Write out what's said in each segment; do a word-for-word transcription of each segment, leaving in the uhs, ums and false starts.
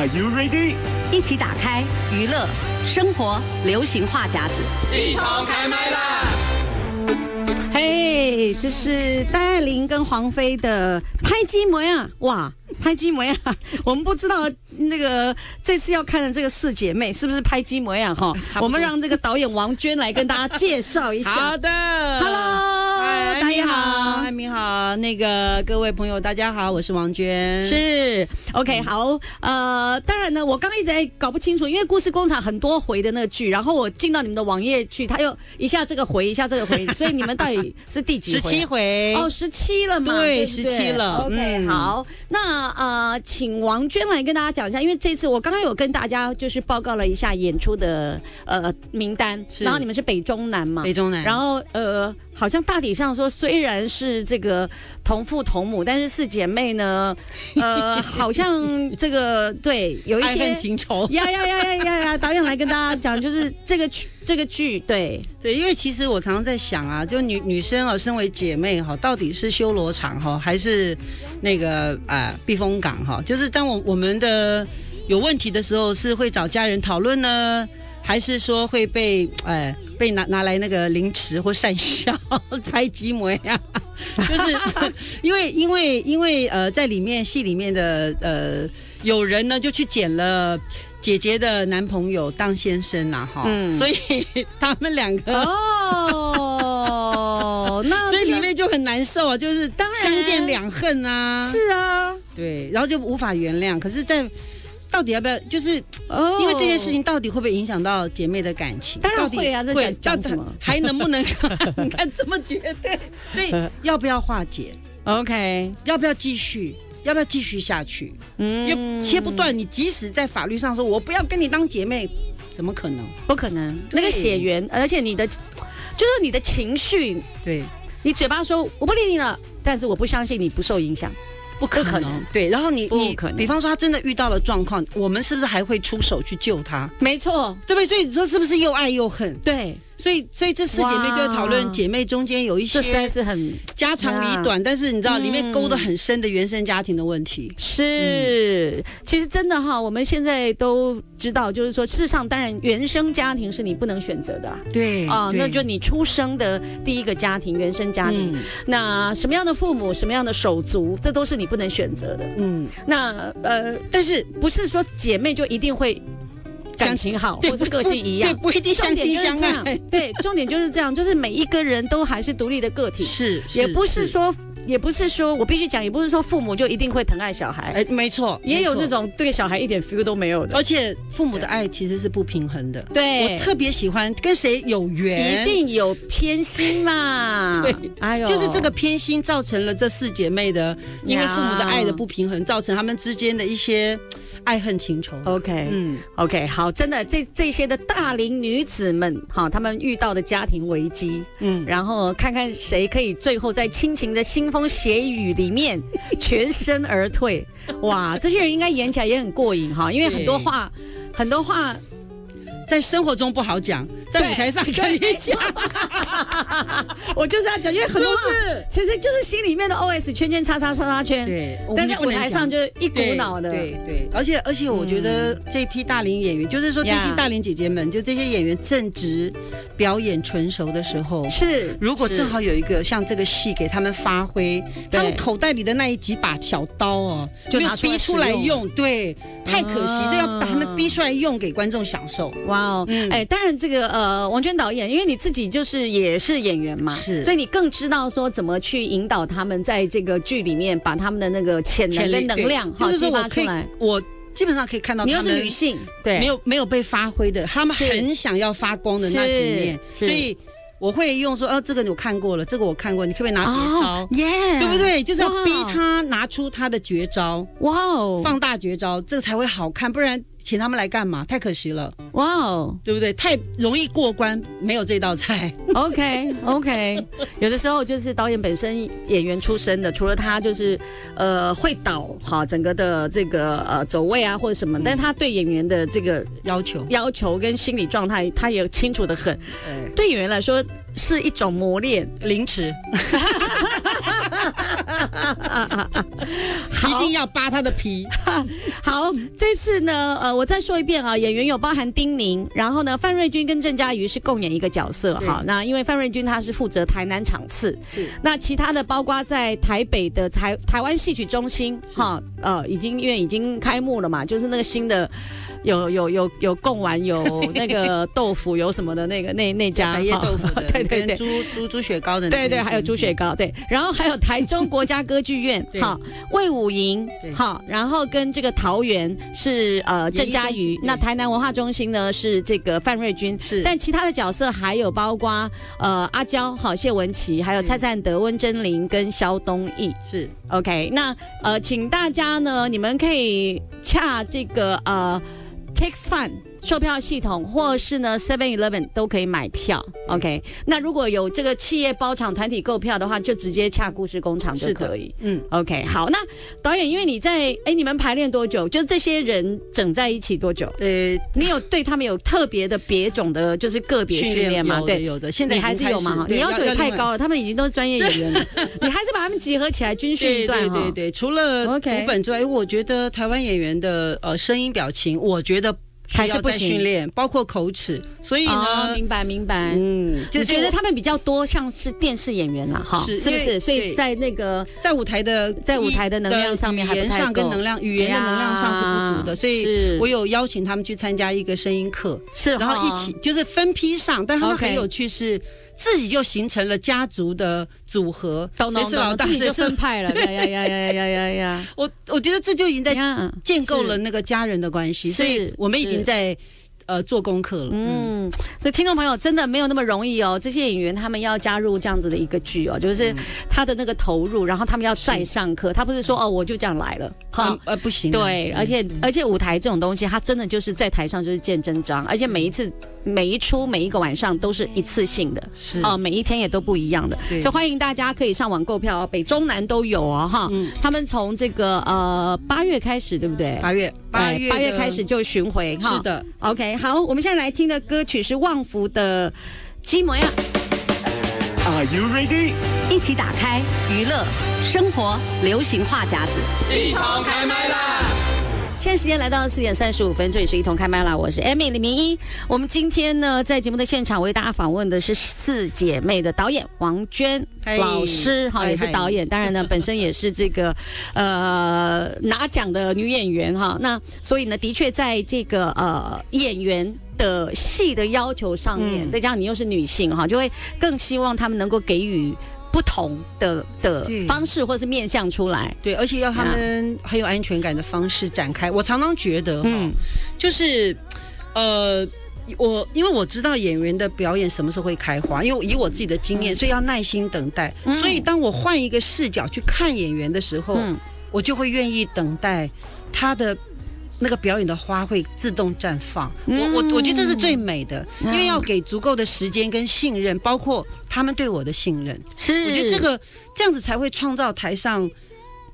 Are you ready？ 一起打开娱乐、生活、流行话匣子，一同开麦啦！嘿， hey, 这是戴爱玲跟黄飞的拍鸡模啊！哇，拍鸡模啊！我们不知道那个这次要看的这个四姐妹是不是拍鸡模啊？哈，我们让这个导演王娟来跟大家介绍一下。好的 ，Hello。 大家好，艾明好，那个各位朋友大家好，我是王娟，是 OK 好，呃，当然呢，我刚刚一直在搞不清楚，因为故事工厂很多回的那剧，然后我进到你们的网页去，他又一下这个回，一下这个回，所以你们到底是第几回？十七回哦，十七了嘛？对，十七了。OK 好，那呃，请王娟来跟大家讲一下，因为这次我刚刚有跟大家就是报告了一下演出的呃名单，然后你们是北中南嘛？北中南，然后呃，好像大体上说。虽然是这个同父同母，但是四姐妹呢，呃，好像这个对有一些爱恨情仇。呀呀呀呀呀！导演来跟大家讲，就是这个剧，这个剧，对对，因为其实我常常在想啊，就女女生啊，身为姐妹哈、啊，到底是修罗场哈、啊，还是那个啊、呃、避风港哈、啊？就是当我我们的有问题的时候，是会找家人讨论呢？还是说会被哎、呃、被拿拿来那个凌迟或讪笑拍鸡模呀？就是因为因为因为呃，在里面戏里面的呃，有人呢就去捡了姐姐的男朋友当先生啦哈，嗯、所以他们两个哦，那所以里面就很难受啊，就是当然相见两恨啊，是啊，对，然后就无法原谅。可是，在到底要不要？就是因为这件事情到底会不会影响到姐妹的感情？当然会啊！这讲讲什么？还能不能看？你看这么绝对，所以要不要化解 ？OK， 要不要继续？要不要继续下去？嗯，又切不断。你即使在法律上说，我不要跟你当姐妹，怎么可能？不可能。那个血缘，而且你的就是你的情绪，对你嘴巴说我不理你了，但是我不相信你不受影响。不可能，可能对。然后你你，比方说他真的遇到了状况，我们是不是还会出手去救他？没错，对不对？所以你说是不是又爱又恨？对，所以所以这四姐妹就在讨论姐妹中间有一些，这实在是很家长里短，但是你知道里面勾得很深的原生家庭的问题。是，嗯、其实真的哈，我们现在都知道，就是说，事实上当然原生家庭是你不能选择的、啊，对啊、呃，那就你出生的第一个家庭原生家庭，嗯、那什么样的父母，什么样的手足，这都是你。不能选择的，嗯，那呃，但是不是说姐妹就一定会感情好，或是个性一样？对，不一定相亲相爱。对，重点就是这样，就是每一个人都还是独立的个体，是，也不是说，也不是说我必须讲，也不是说父母就一定会疼爱小孩，哎，没错，也有那种对小孩一点 feel 都没有的，而且父母的爱其实是不平衡的。对，我特别喜欢跟谁有缘，一定有偏心嘛。对，哎呦，就是这个偏心造成了这四姐妹的，因为父母的爱的不平衡，造成他们之间的一些爱恨情仇。OK， 嗯 ，OK， 好，真的这这些的大龄女子们，哈，她们遇到的家庭危机，嗯，然后看看谁可以最后在亲情的新风血雨里面全身而退。哇，这些人应该演起来也很过瘾哈，因为很多话，很多话在生活中不好讲，在舞台上可以讲。我就是要讲，因为很多话是其实就是心里面的 O S 圈圈叉叉叉叉圈，对，但在舞台上就是一股脑的。对 对, 对，而且而且我觉得这批大龄演员，嗯、就是说这批大龄姐姐们，就这些演员正值表演成熟的时候，是如果正好有一个像这个戏给他们发挥，他们口袋里的那一几把小刀哦、啊，就拿出逼出来用，对，太可惜，所以、嗯、要把他们逼出来用给观众享受。哇哦，哎、嗯欸，当然这个呃，王娟导演，因为你自己就是也是。演员嘛，是，所以你更知道说怎么去引导他们在这个剧里面把他们的那个潜能跟能量好激发出来。我基本上可以看到他们，你又是女性，对，没有没有被发挥的，他们很想要发光的那几面，所以我会用说，哦、啊，这个我看过了，这个我看过，你可不可以拿绝招？耶、oh, ，对不对？就是要逼他拿出他的绝招，哇哦，放大绝招，这个才会好看，不然。请他们来干嘛？太可惜了，哇哦，对不对？太容易过关，没有这道菜。OK OK， 有的时候就是导演本身演员出身的，除了他就是呃会导哈整个的这个呃走位啊或者什么，嗯、但他对演员的这个要求、要求跟心理状态，他也清楚的很。对, 对演员来说是一种磨练，凌迟。一定要扒他的皮。好，这次呢，呃，我再说一遍啊，演员有包含丁宁，然后呢，范瑞君跟郑嘉瑜是共演一个角色哈。那因为范瑞君他是负责台南场次，那其他的包括在台北的台台湾戏曲中心哈，呃，已经因为已经开幕了嘛，就是那个新的。有有有有贡丸，有那个豆腐，有什么的那个那那家白叶豆腐的，对对对，猪猪猪雪糕的，对对，还有猪雪糕，对，然后还有台中国家歌剧院，好，魏武营，好，然后跟这个桃园是呃郑嘉瑜，那台南文化中心呢是这个范瑞君，是，但其他的角色还有包括呃阿娇，好，谢文琪，还有蔡灿德、温真菱跟萧东义，是 OK， 那呃，请大家呢，你们可以洽这个呃。TixFun 售票系统，或是呢 seven eleven 都可以买票。OK， 那如果有这个企业包场、团体购票的话，就直接洽故事工厂就可以。嗯 ，OK， 好。那导演，因为你在哎，你们排练多久？就这些人整在一起多久？呃，你有对他们有特别的别种的，就是个别训练吗？对，有的。现在你还是有嘛？你要求也太高了，他们已经都是专业演员了，你还是把他们集合起来军训一段哈。对对对，除了读本之外，我觉得台湾演员的呃声音、表情，我觉得。还是不行，训练包括口齿，所以呢，明白明白，嗯，就觉得他们比较多像是电视演员啦，哈，是不是？所以在那个在舞台的在舞台的能量上面还不太够，语言的能量上是不足的，所以我有邀请他们去参加一个声音课，是，然后一起就是分批上，但他们很有趣是。自己就形成了家族的组合，谁是老大，自己就分派了，呀呀呀呀呀呀呀！我我觉得这就已经在建构了那个家人的关系，所以我们已经在呃做功课了。嗯，所以听众朋友真的没有那么容易哦，这些演员他们要加入这样子的一个剧哦，就是他的那个投入，然后他们要再上课，他不是说哦我就这样来了，哈呃不行。对，而且而且舞台这种东西，他真的就是在台上就是见真章，而且每一次。每一出每一个晚上都是一次性的，哦、呃，每一天也都不一样的，所以欢迎大家可以上网购票、哦，北中南都有哦，哈，嗯、他们从这个呃八月开始，对不对？八月，八月，八月开始就巡回，哈，是的。OK， 好，我们现在来听的歌曲是旺福的《基摩亚》。Are you ready？ 一起打开娱乐、生活、流行话匣子，一同开麦啦！现在时间来到四点三十五分，这里是一同开麦啦，我是 Amy 李明依。我们今天呢，在节目的现场为大家访问的是四姐妹的导演王娟老师，哈，也是导演，当然呢，本身也是这个呃拿奖的女演员哈。那所以呢，的确在这个呃演员。的戏的要求上面，嗯、再加上你又是女性哈，就会更希望他们能够给予不同的的方式或是面向出来。对，而且要他们很有安全感的方式展开。我常常觉得哈，嗯、就是呃，我因为我知道演员的表演什么时候会开花，因为以我自己的经验，嗯、所以要耐心等待。嗯、所以当我换一个视角去看演员的时候，嗯、我就会愿意等待他的。那个表演的花会自动绽放，我我我觉得这是最美的，因为要给足够的时间跟信任，包括他们对我的信任，是我觉得这个这样子才会创造台上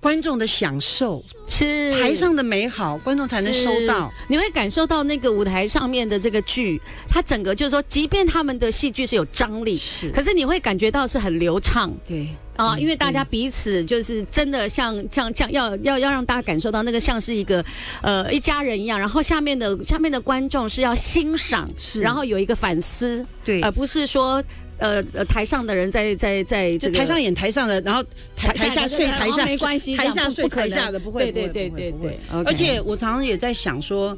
观众的享受，是台上的美好，观众才能收到。你会感受到那个舞台上面的这个剧，它整个就是说，即便他们的戏剧是有张力，是，可是你会感觉到是很流畅，对。啊，因为大家彼此就是真的像像像要要要让大家感受到那个像是一个呃一家人一样，然后下面的下面的观众是要欣赏，然后有一个反思，对，而不是说呃台上的人在在在这个台上演台上的，然后台台下睡台下没关系，台下睡台下的不会，对对对对对。而且我常常也在想说，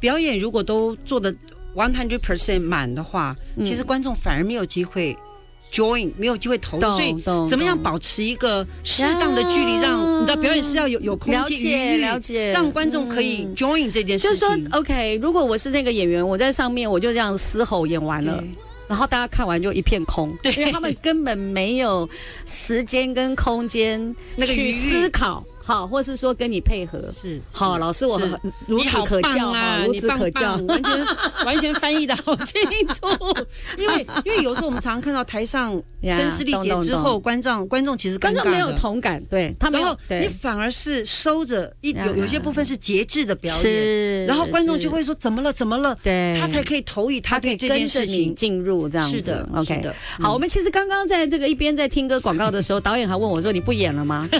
表演如果都做的 one hundred percent 满的话，其实观众反而没有机会。join 没有机会投入，所以怎么样保持一个适当的距离，让你的表演是要有有空间，了解，让观众可以 join 这件事情。就是说 ，OK， 如果我是那个演员，我在上面我就这样嘶吼演完了，然后大家看完就一片空，因为他们根本没有时间跟空间去思考。好，或是说跟你配合，是好老师，我孺子可教啊，孺子可教，完全完全翻译的好清楚。因为因为有时候我们常常看到台上声嘶力竭之后，观众观众其实观众没有同感，对他没有，你反而是收着一有有些部分是节制的表演，然后观众就会说怎么了怎么了，对，他才可以投以他对这件事情进入这样子。是的 ，OK 的。好，我们其实刚刚在这个一边在听歌广告的时候，导演还问我说你不演了吗？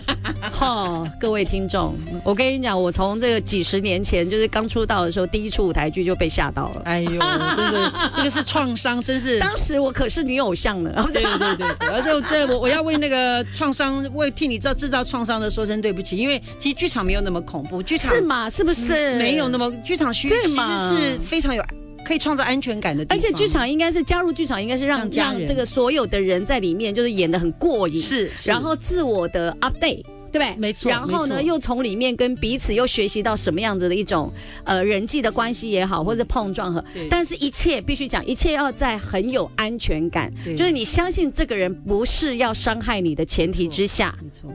好。各位听众，我跟你讲，我从这个几十年前，就是刚出道的时候，第一出舞台剧就被吓到了。哎呦，真的，这个是创伤，真是。当时我可是女偶像呢。对对对对，而且这我我要为那个创伤，为替你制造创伤的说声对不起，因为其实剧场没有那么恐怖，剧场是嘛？是不是？没有那么剧场需，其实是非常有。可以创造安全感的地方，而且剧场应该是加入剧场，应该是让让这个所有的人在里面就是演得很过瘾，是，是然后自我的 update。对不对？没错。然后呢，又从里面跟彼此又学习到什么样子的一种呃人际的关系也好，或者碰撞和，但是一切必须讲，一切要在很有安全感，就是你相信这个人不是要伤害你的前提之下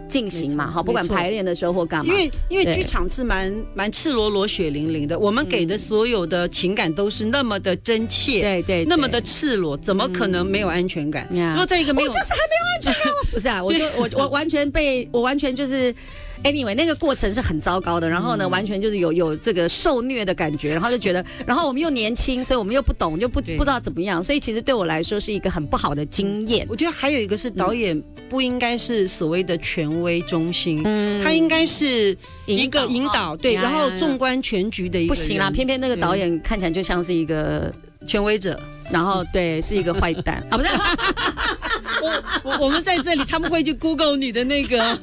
进行嘛，好，不管排练的时候或干嘛。因为因为剧场是蛮蛮赤裸裸、血淋淋的，我们给的所有的情感都是那么的真切，对对，那么的赤裸，怎么可能没有安全感？如果在一个没有，我就是还没有安全感，不是啊，我就我我完全被我完全就是。就是 anyway 那个过程是很糟糕的，然后呢，嗯、完全就是有有这个受虐的感觉，然后就觉得，然后我们又年轻，所以我们又不懂，就不不知道怎么样，所以其实对我来说是一个很不好的经验。我觉得还有一个是导演不应该是所谓的权威中心，嗯、他应该是一个引导，引导对，然后纵观全局的一个人。不行啦，偏偏那个导演看起来就像是一个权威者，然后对，是一个坏蛋啊，不是。我我我们在这里，他们会去 Google 你的那个，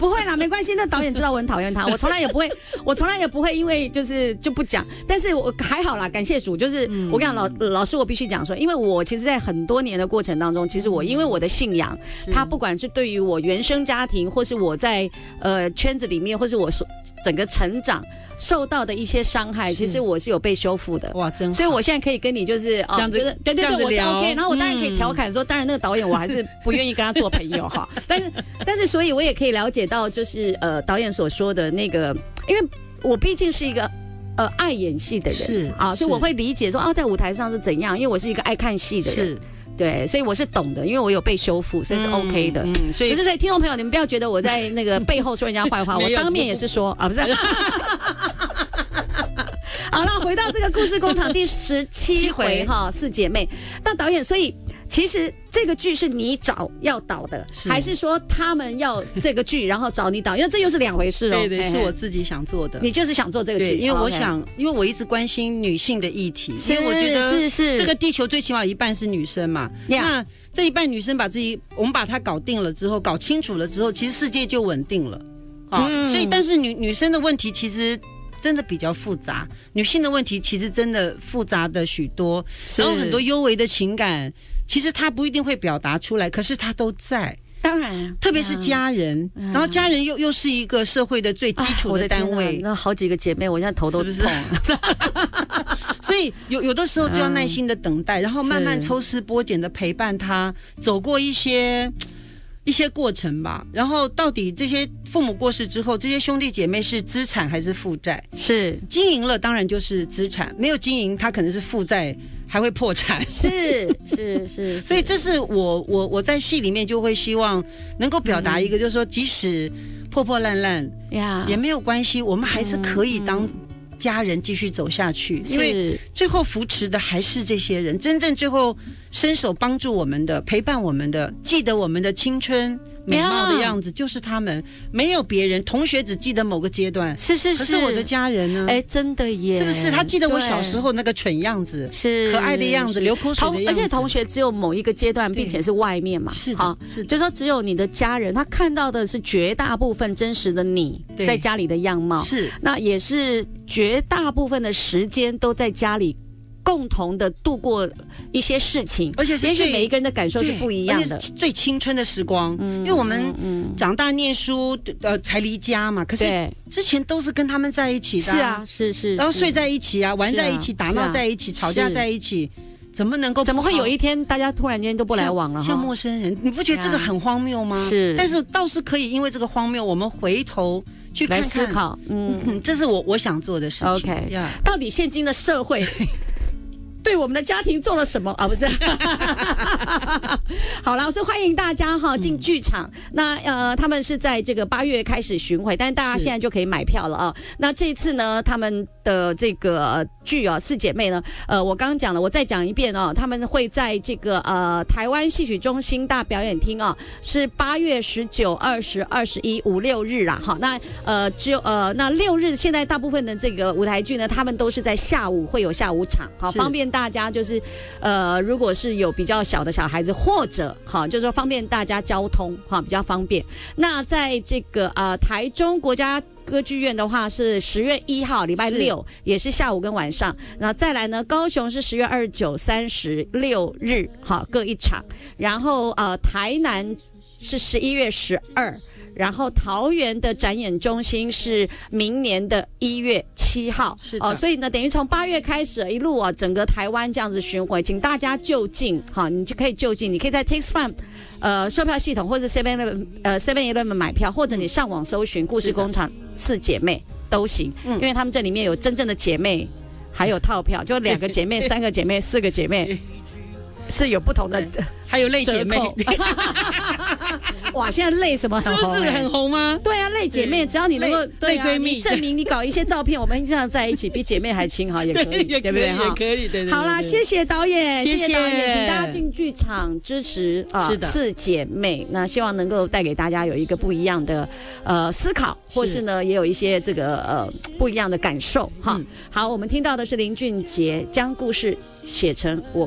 不会啦，没关系。那导演知道我很讨厌他，我从来也不会，我从来也不会，因为就是就不讲。但是我还好啦，感谢主，就是、嗯、我跟你讲老老师，我必须讲说，因为我其实，在很多年的过程当中，其实我因为我的信仰，他不管是对于我原生家庭，或是我在呃圈子里面，或是我所整个成长受到的一些伤害，其实我是有被修复的。哇，真好！所以我现在可以跟你就是这样子，对对对，我是 OK。然后我当然可以调侃说，嗯、当然那个导演。我还是不愿意跟他做朋友哈，但是但是，所以我也可以了解到，就是呃，导演所说的那个，因为我毕竟是一个呃爱演戏的人，是啊，所以我会理解说啊，在舞台上是怎样，因为我是一个爱看戏的人。对，所以我是懂的，因为我有被修复，所以是 OK 的。嗯嗯、所以，所以听众朋友，你们不要觉得我在那个背后说人家坏话，我当面也是说啊，不是。好了，回到这个故事工厂第十七回哈，四姐妹。那导演，所以其实这个剧是你找要导的，是还是说他们要这个剧，然后找你导？因为这又是两回事哦。对对，是我自己想做的。你就是想做这个剧，因为我想，因为我一直关心女性的议题，所以我觉得是是这个地球最起码有一半是女生嘛。那这一半女生把自己，我们把它搞定了之后，搞清楚了之后，其实世界就稳定了啊。嗯、所以，但是女女生的问题其实。真的比较复杂，女性的问题其实真的复杂的许多，然后很多幽微的情感，其实她不一定会表达出来，可是她都在。当然，特别是家人，然后家人又又是一个社会的最基础的单位。那好几个姐妹，我现在头都痛。所以有有的时候就要耐心的等待，然后慢慢抽丝剥茧的陪伴她走过一些。一些过程吧，然后到底这些父母过世之后，这些兄弟姐妹是资产还是负债？是经营了，当然就是资产；没有经营，他可能是负债，还会破产。是是是，所以这是我我我在戏里面就会希望能够表达一个，嗯、就是说，即使破破烂烂呀，也没有关系，我们还是可以当。嗯嗯家人继续走下去，因为最后扶持的还是这些人，真正最后伸手帮助我们的、陪伴我们的、记得我们的青春美貌的样子，就是他们，没有别人。同学只记得某个阶段，是是是，可是我的家人呢？哎，真的耶，是不是？他记得我小时候那个蠢样子，是可爱的样子，流口水的样子。而且同学只有某一个阶段，并且是外面嘛，是好，就说只有你的家人，他看到的是绝大部分真实的你在家里的样貌，是那也是。绝大部分的时间都在家里共同的度过一些事情，而且也许每一个人的感受是不一样的，最青春的时光。嗯、因为我们长大念书，呃，才离家嘛。可是之前都是跟他们在一起的、啊，是啊，是 是, 是，然后睡在一起啊，玩在一起，啊、打闹在一起，啊、吵架在一起。怎么能够怎么会有一天大家突然间都不来往了，像陌生人，你不觉得这个很荒谬吗？是，但是倒是可以因为这个荒谬我们回头去看看来思考。嗯，这是我我想做的事情。 OK、yeah. 到底现今的社会对我们的家庭做了什么啊？不是好了，所以欢迎大家哈进剧场、嗯、那呃他们是在这个八月开始巡回，但是大家现在就可以买票了啊。那这一次呢他们的这个剧啊四姐妹呢呃我刚刚讲了，我再讲一遍啊，他们会在这个呃台湾戏曲中心大表演厅啊，是八月十九、二十、二十一五六日啊。好，那呃只有呃那六日现在大部分的这个舞台剧呢他们都是在下午会有下午场，好方便大家就是呃如果是有比较小的小孩子或者好就是说方便大家交通哈比较方便。那在这个呃台中国家歌剧院的话是十月一号礼拜六，也是下午跟晚上。那再来呢高雄是十月二十九、三十六日好各一场，然后呃台南是十一月十二。然后桃园的展演中心是明年的一月七号，是哦、呃，所以呢，等于从八月开始一路啊，整个台湾这样子巡回，请大家就近哈，你就可以就近，你可以在 TixFun 呃售票系统或是 Seven Eleven 呃 Seven Eleven 买票，或者你上网搜寻故事工厂四姐妹都行，因为他们这里面有真正的姐妹，还有套票，就两个姐妹、三个姐妹、四个姐妹。是有不同的，还有类姐妹哇，现在类什么很红、欸、是不是很红吗？对啊，类姐妹，只要你能够类闺蜜、啊、证明你搞一些照片我们这样在一起比姐妹还亲好也可以 对, 对不对？也可以，对对对。好啦，谢谢导演，谢 谢, 谢, 谢导演，请大家进剧场支持啊、呃、四姐妹，那希望能够带给大家有一个不一样的呃思考，或是呢也有一些这个呃不一样的感受哈、嗯。好，我们听到的是林俊杰将故事写成我